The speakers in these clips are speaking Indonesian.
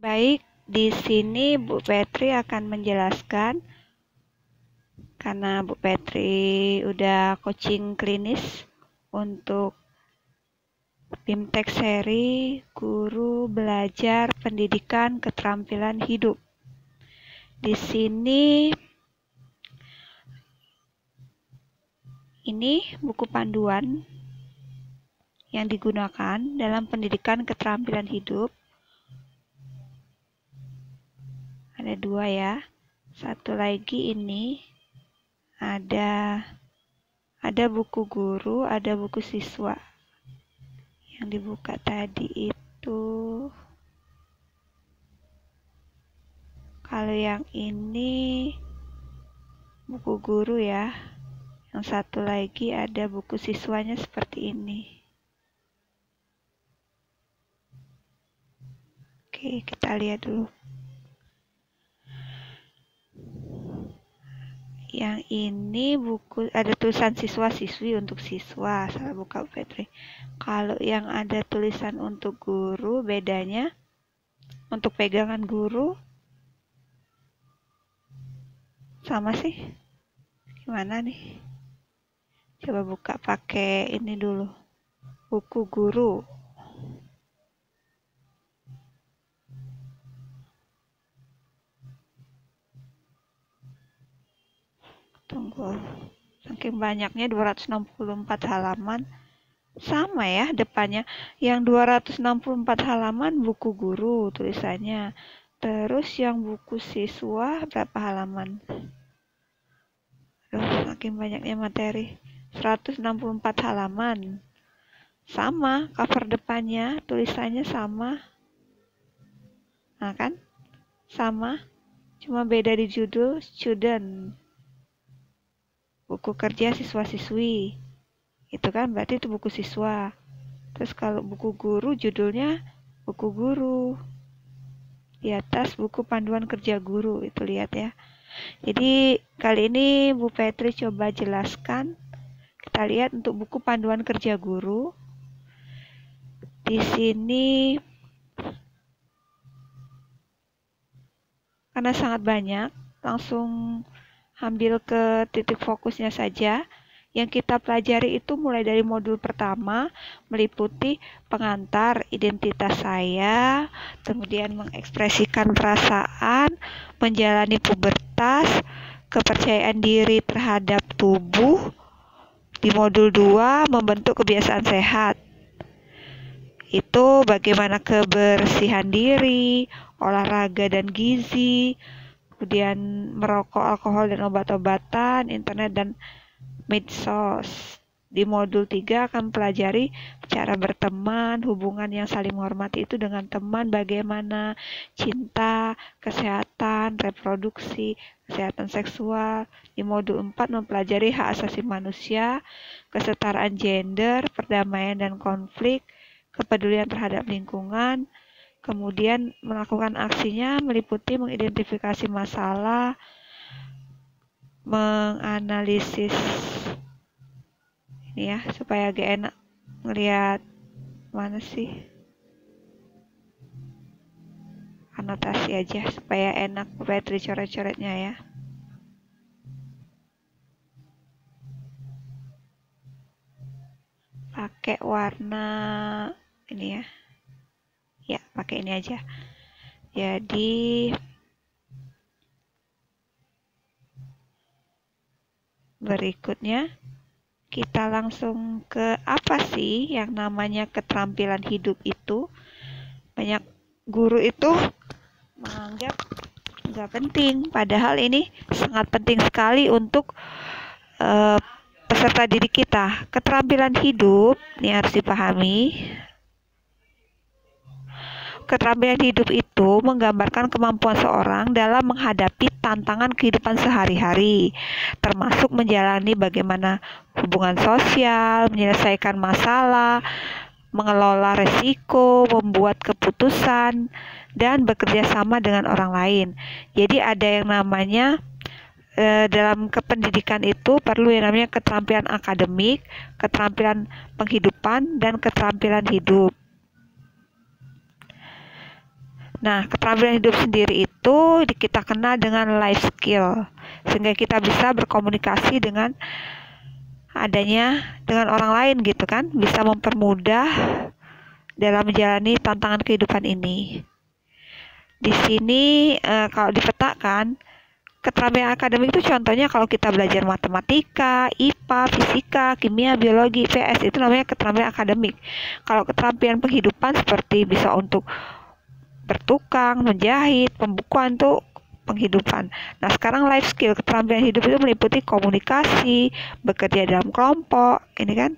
Baik, di sini Bu Petri akan menjelaskan karena Bu Petri udah coaching klinis untuk BIMTEK seri Guru Belajar Pendidikan Keterampilan Hidup. Di sini ini buku panduan yang digunakan dalam pendidikan keterampilan hidup. Ada dua ya, satu lagi ini ada buku guru, ada buku siswa. Yang dibuka tadi itu, kalau yang ini buku guru ya, yang satu lagi ada buku siswanya seperti ini. Oke, kita lihat dulu. Yang ini buku ada tulisan siswa-siswi untuk siswa, salah buka Bu Petri. Kalau yang ada tulisan untuk guru, bedanya untuk pegangan guru sama sih. Gimana nih? Coba buka pakai ini dulu. Buku guru. Tunggu, saking banyaknya 264 halaman, sama ya depannya, yang 264 halaman buku guru tulisannya, terus yang buku siswa berapa halaman? Loh, saking banyaknya materi, 164 halaman, sama cover depannya, tulisannya sama, nah kan, sama, cuma beda di judul student. Buku kerja siswa-siswi itu kan berarti itu buku siswa. Terus kalau buku guru judulnya buku guru, di atas buku panduan kerja guru itu, lihat ya. Jadi kali ini Bu Petri coba jelaskan, kita lihat untuk buku panduan kerja guru. Di sini karena sangat banyak, langsung ambil ke titik fokusnya saja. Yang kita pelajari itu mulai dari modul pertama, meliputi pengantar identitas saya, kemudian mengekspresikan perasaan, menjalani pubertas, kepercayaan diri terhadap tubuh. Di modul 2, membentuk kebiasaan sehat. Itu bagaimana kebersihan diri, olahraga dan gizi, kemudian merokok, alkohol dan obat-obatan, internet dan medsos. Di modul 3 akan pelajari cara berteman, hubungan yang saling menghormati itu dengan teman bagaimana, cinta, kesehatan, reproduksi, kesehatan seksual. Di modul 4 mempelajari hak asasi manusia, kesetaraan gender, perdamaian dan konflik, kepedulian terhadap lingkungan. Kemudian melakukan aksinya meliputi mengidentifikasi masalah, menganalisis ini ya, supaya agak enak ngelihat mana sih, anotasi aja supaya enak Petri coret-coretnya ya. Pakai warna ini ya. Ya, pakai ini aja. Jadi berikutnya kita langsung ke apa sih yang namanya keterampilan hidup itu. Banyak guru itu menganggap nggak penting, padahal ini sangat penting sekali untuk peserta didik kita. Keterampilan hidup ini harus dipahami. Keterampilan hidup itu menggambarkan kemampuan seorang dalam menghadapi tantangan kehidupan sehari-hari, termasuk menjalani bagaimana hubungan sosial, menyelesaikan masalah, mengelola resiko, membuat keputusan, dan bekerja sama dengan orang lain. Jadi ada yang namanya dalam kependidikan itu perlu yang namanya keterampilan akademik, keterampilan penghidupan, dan keterampilan hidup. Nah, keterampilan hidup sendiri itu kita kenal dengan life skill, sehingga kita bisa berkomunikasi dengan adanya dengan orang lain gitu kan, bisa mempermudah dalam menjalani tantangan kehidupan ini. Di sini kalau dipetakan, keterampilan akademik itu contohnya kalau kita belajar matematika, IPA, fisika, kimia, biologi, IPS, itu namanya keterampilan akademik. Kalau keterampilan penghidupan seperti bisa untuk bertukang, menjahit, pembukuan tuh penghidupan. Nah, sekarang life skill, keterampilan hidup itu meliputi komunikasi, bekerja dalam kelompok, ini kan.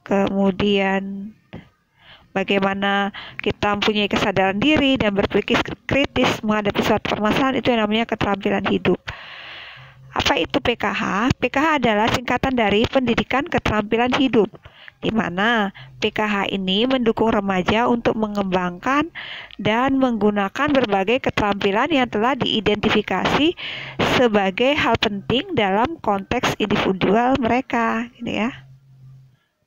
Kemudian bagaimana kita mempunyai kesadaran diri dan berpikir kritis menghadapi suatu permasalahan, itu yang namanya keterampilan hidup. Apa itu PKH? PKH adalah singkatan dari Pendidikan Keterampilan Hidup, di mana PKH ini mendukung remaja untuk mengembangkan dan menggunakan berbagai keterampilan yang telah diidentifikasi sebagai hal penting dalam konteks individual mereka, gitu ya.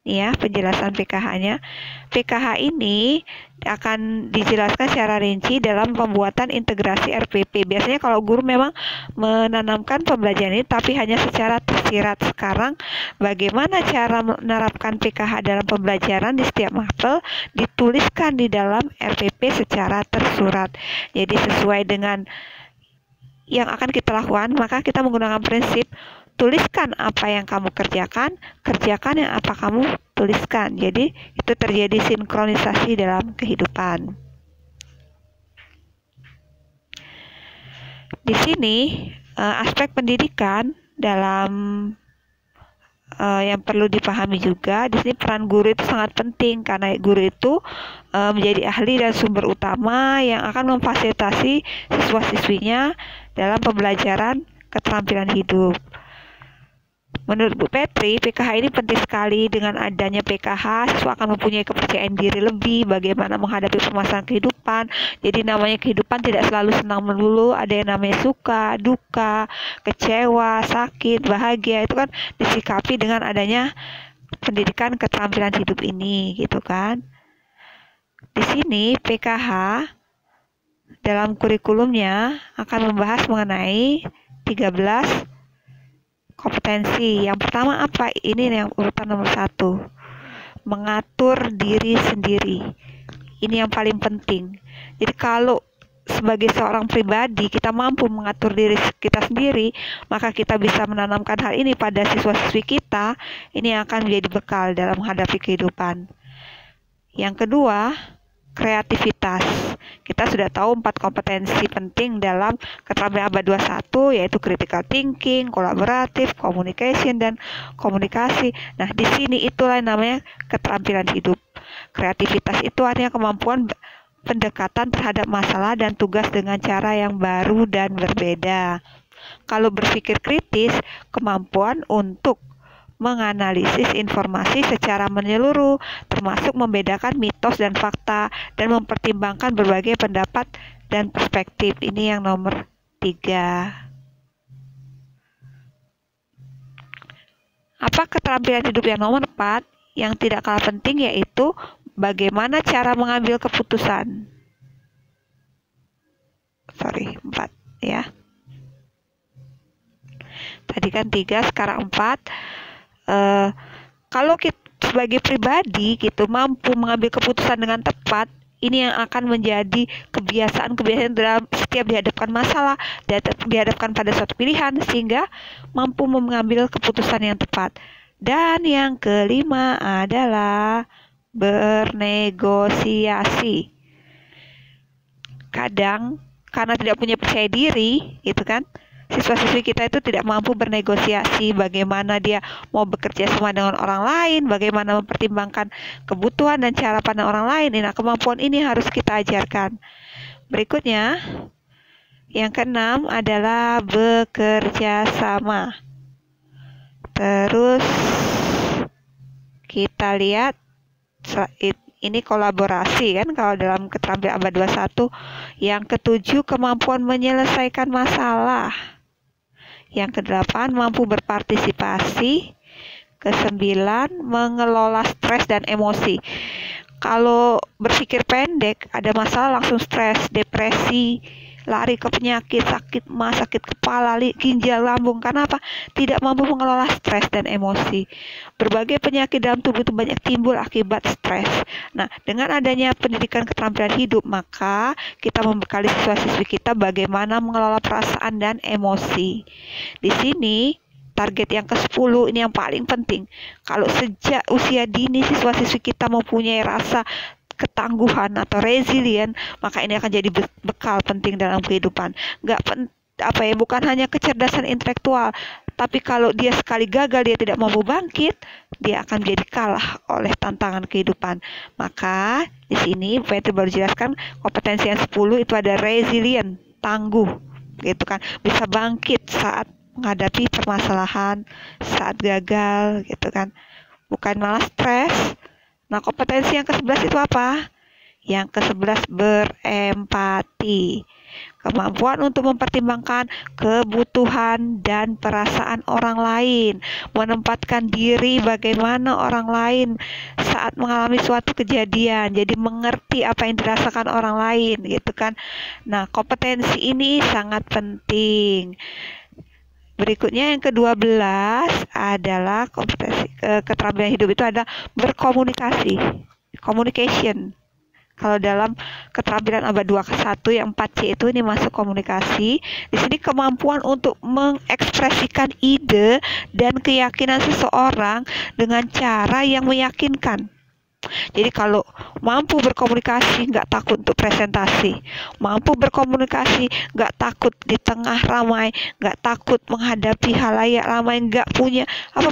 Ini ya penjelasan PKH-nya. PKH ini akan dijelaskan secara rinci dalam pembuatan integrasi RPP. Biasanya kalau guru memang menanamkan pembelajaran ini, tapi hanya secara tersirat. Sekarang bagaimana cara menerapkan PKH dalam pembelajaran di setiap mapel, dituliskan di dalam RPP secara tersurat. Jadi sesuai dengan yang akan kita lakukan, maka kita menggunakan prinsip tuliskan apa yang kamu kerjakan, kerjakan yang apa kamu tuliskan. Jadi itu terjadi sinkronisasi dalam kehidupan. Di sini aspek pendidikan dalam yang perlu dipahami juga. Di sini peran guru itu sangat penting, karena guru itu menjadi ahli dan sumber utama yang akan memfasilitasi siswa-siswinya dalam pembelajaran keterampilan hidup. Menurut Bu Petri, PKH ini penting sekali. Dengan adanya PKH, siswa akan mempunyai kepercayaan diri lebih bagaimana menghadapi permasalahan kehidupan. Jadi namanya kehidupan tidak selalu senang melulu, ada yang namanya suka, duka, kecewa, sakit, bahagia, itu kan disikapi dengan adanya pendidikan keterampilan hidup ini, gitu kan. Di sini PKH dalam kurikulumnya akan membahas mengenai 13 kompetensi. Yang pertama apa? Ini yang urutan nomor 1. Mengatur diri sendiri. Ini yang paling penting. Jadi kalau sebagai seorang pribadi kita mampu mengatur diri kita sendiri, maka kita bisa menanamkan hal ini pada siswa-siswi kita. Ini akan menjadi bekal dalam menghadapi kehidupan. Yang kedua, kreativitas. Kita sudah tahu 4 kompetensi penting dalam keterampilan abad 21, yaitu critical thinking, kolaboratif, communication, dan komunikasi. Nah, di sini itulah yang namanya keterampilan hidup. Kreativitas itu artinya kemampuan pendekatan terhadap masalah dan tugas dengan cara yang baru dan berbeda. Kalau berpikir kritis, kemampuan untuk menganalisis informasi secara menyeluruh, termasuk membedakan mitos dan fakta, dan mempertimbangkan berbagai pendapat dan perspektif. Ini yang nomor 3. Apa keterampilan hidup yang nomor 4? Yang tidak kalah penting yaitu bagaimana cara mengambil keputusan. 4 ya. Tadi kan 3, sekarang 4. Kalau kita sebagai pribadi gitu mampu mengambil keputusan dengan tepat, ini yang akan menjadi kebiasaan dalam setiap dihadapkan masalah, dihadapkan pada suatu pilihan, sehingga mampu mengambil keputusan yang tepat. Dan yang kelima adalah bernegosiasi. Kadang karena tidak punya percaya diri gitu kan, siswa-siswi kita itu tidak mampu bernegosiasi, bagaimana dia mau bekerja sama dengan orang lain, bagaimana mempertimbangkan kebutuhan dan cara pandang orang lain. Nah, kemampuan ini harus kita ajarkan. Berikutnya, yang ke-6 adalah bekerja sama. Terus kita lihat ini kolaborasi kan kalau dalam keterampilan abad 21. Yang ke-7 kemampuan menyelesaikan masalah. Yang ke-8 mampu berpartisipasi. Ke-9 mengelola stres dan emosi. Kalau berpikir pendek, ada masalah langsung stres, depresi, lari ke penyakit, sakit mah, sakit kepala, ginjal, lambung. Karena apa? Tidak mampu mengelola stres dan emosi. Berbagai penyakit dalam tubuh itu banyak timbul akibat stres. Nah, dengan adanya pendidikan keterampilan hidup, maka kita membekali siswa-siswi kita bagaimana mengelola perasaan dan emosi. Di sini target yang ke-10 ini yang paling penting. Kalau sejak usia dini siswa-siswi kita mempunyai rasa ketangguhan atau resilient, maka ini akan jadi bekal penting dalam kehidupan. Bukan hanya kecerdasan intelektual, tapi kalau dia sekali gagal, dia tidak mampu bangkit, dia akan jadi kalah oleh tantangan kehidupan. Maka di sini Bu Petri baru jelaskan kompetensi yang 10 itu ada resilient, tangguh, gitu kan, bisa bangkit saat menghadapi permasalahan, saat gagal, gitu kan, bukan malah stres. Nah, kompetensi yang ke-11 itu apa? Yang ke-11 berempati. Kemampuan untuk mempertimbangkan kebutuhan dan perasaan orang lain, menempatkan diri bagaimana orang lain saat mengalami suatu kejadian, jadi mengerti apa yang dirasakan orang lain, gitu kan. Nah, kompetensi ini sangat penting. Berikutnya yang ke-12 adalah kompetensi keterampilan hidup itu ada berkomunikasi, communication. Kalau dalam keterampilan abad 2-1 yang 4C itu ini masuk komunikasi. Di sini kemampuan untuk mengekspresikan ide dan keyakinan seseorang dengan cara yang meyakinkan. Jadi kalau mampu berkomunikasi, nggak takut untuk presentasi, mampu berkomunikasi, nggak takut di tengah ramai, nggak takut menghadapi halayak ramai, nggak punya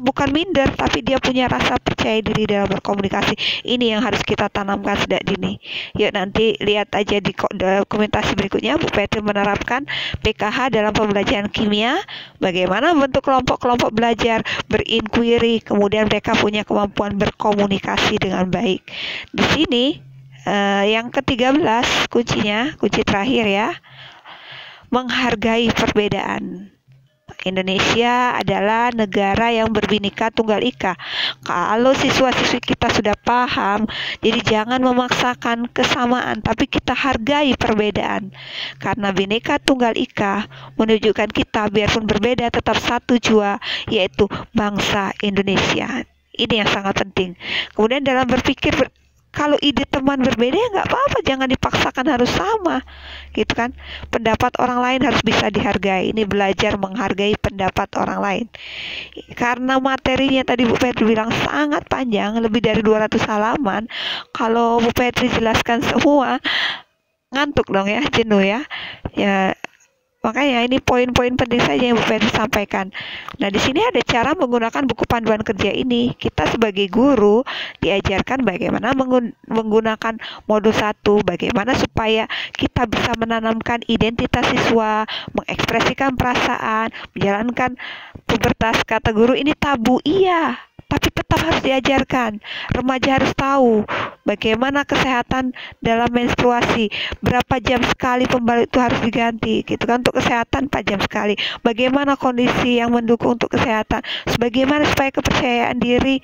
bukan minder, tapi dia punya rasa percaya diri dalam berkomunikasi. Ini yang harus kita tanamkan sejak dini. Yuk nanti lihat aja di dokumentasi berikutnya, Bu Petri menerapkan PKH dalam pembelajaran kimia. Bagaimana bentuk kelompok-kelompok belajar, berinkuiri, kemudian mereka punya kemampuan berkomunikasi dengan baik. Di sini yang ke-13 kuncinya, kunci terakhir ya, menghargai perbedaan. Indonesia adalah negara yang berbhinneka tunggal ika. Kalau siswa-siswi kita sudah paham, jadi jangan memaksakan kesamaan, tapi kita hargai perbedaan. Karena Bhinneka Tunggal Ika menunjukkan kita biarpun berbeda tetap satu jua, yaitu bangsa Indonesia. Ini yang sangat penting. Kemudian dalam berpikir, kalau ide teman berbeda ya nggak apa-apa, jangan dipaksakan harus sama, gitu kan. Pendapat orang lain harus bisa dihargai. Ini belajar menghargai pendapat orang lain. Karena materinya tadi Bu Petri bilang sangat panjang, lebih dari 200 halaman. Kalau Bu Petri jelaskan semua, ngantuk dong ya, jenuh ya. Makanya ini poin-poin penting saja yang Bu Petri sampaikan. Nah, di sini ada cara menggunakan buku panduan kerja ini. Kita sebagai guru diajarkan bagaimana menggunakan modul 1, bagaimana supaya kita bisa menanamkan identitas siswa, mengekspresikan perasaan, menjalankan pubertas. Kata guru ini tabu, iya, tapi tetap harus diajarkan. Remaja harus tahu bagaimana kesehatan dalam menstruasi, berapa jam sekali pembalut itu harus diganti, gitu kan, untuk kesehatan 4 jam sekali. Bagaimana kondisi yang mendukung untuk kesehatan, sebagaimana supaya kepercayaan diri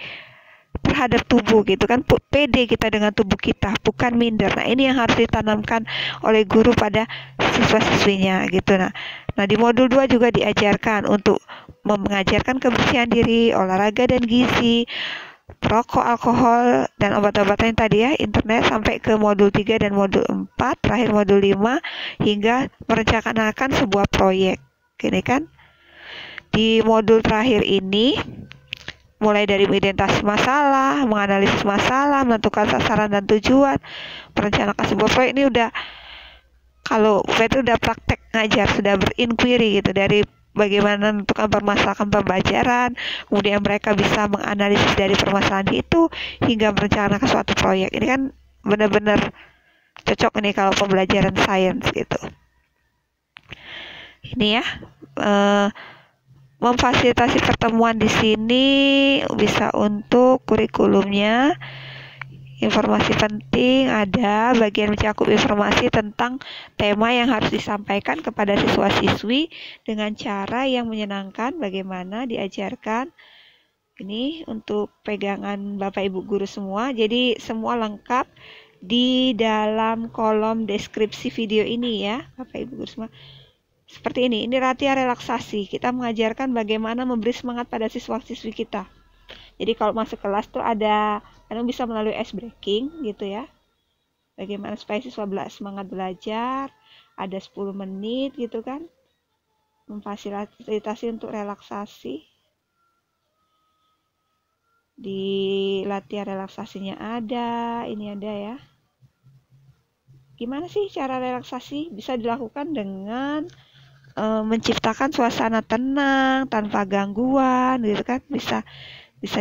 terhadap tubuh, gitu kan, pede kita dengan tubuh kita, bukan minder. Nah, ini yang harus ditanamkan oleh guru pada siswa-siswinya, gitu. Nah, di modul 2 juga diajarkan untuk mengajarkan kebersihan diri, olahraga dan gizi, perokok, alkohol, dan obat-obatan tadi ya, internet, sampai ke modul 3 dan modul 4, terakhir modul 5, hingga merencanakan sebuah proyek. Gini kan? Di modul terakhir ini, mulai dari mengidentifikasi masalah, menganalisis masalah, menentukan sasaran dan tujuan, merencanakan sebuah proyek, ini udah, kalau itu udah praktek ngajar, sudah berinquiry gitu, dari bagaimana menentukan permasalahan pembelajaran, kemudian mereka bisa menganalisis dari permasalahan itu hingga merencanakan suatu proyek. Ini kan benar-benar cocok nih kalau pembelajaran sains gitu. Ini ya, memfasilitasi pertemuan di sini bisa untuk kurikulumnya. Informasi penting ada bagian mencakup informasi tentang tema yang harus disampaikan kepada siswa-siswi dengan cara yang menyenangkan, bagaimana diajarkan Ini untuk pegangan Bapak Ibu guru semua. Jadi semua lengkap di dalam kolom deskripsi video ini ya, Bapak Ibu guru semua. Seperti ini latihan relaksasi. Kita mengajarkan bagaimana memberi semangat pada siswa-siswi kita. Jadi kalau masuk kelas tuh ada, kadang bisa melalui ice breaking gitu ya. Bagaimana supaya siswa semangat belajar, ada 10 menit gitu kan. Memfasilitasi untuk relaksasi. Di latihan relaksasinya ada, ini ada ya. Gimana sih cara relaksasi? Bisa dilakukan dengan menciptakan suasana tenang tanpa gangguan gitu kan. Bisa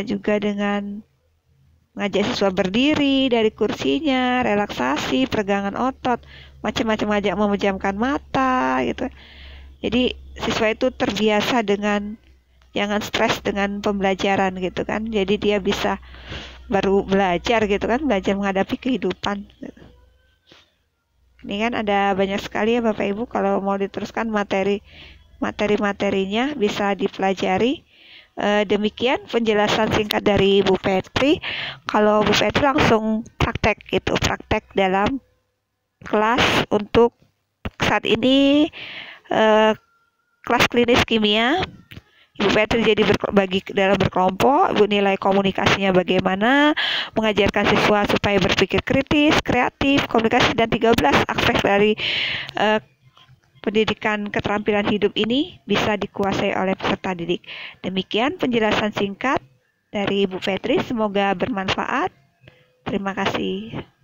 juga dengan ngajak siswa berdiri dari kursinya, relaksasi, peregangan otot, macam-macam, ajak memejamkan mata gitu. Jadi siswa itu terbiasa dengan, jangan stres dengan pembelajaran gitu kan. Jadi dia bisa baru belajar gitu kan, belajar menghadapi kehidupan. Ini kan ada banyak sekali ya Bapak Ibu. Kalau mau diteruskan materi-materinya bisa dipelajari. Demikian penjelasan singkat dari Bu Petri. Kalau Bu Petri langsung praktek gitu, praktek dalam kelas untuk saat ini kelas klinis kimia. Ibu Petri jadi berbagi dalam berkelompok, Ibu nilai komunikasinya bagaimana, mengajarkan siswa supaya berpikir kritis, kreatif, komunikasi, dan 13 aspek dari pendidikan keterampilan hidup ini bisa dikuasai oleh peserta didik. Demikian penjelasan singkat dari Ibu Petri, semoga bermanfaat. Terima kasih.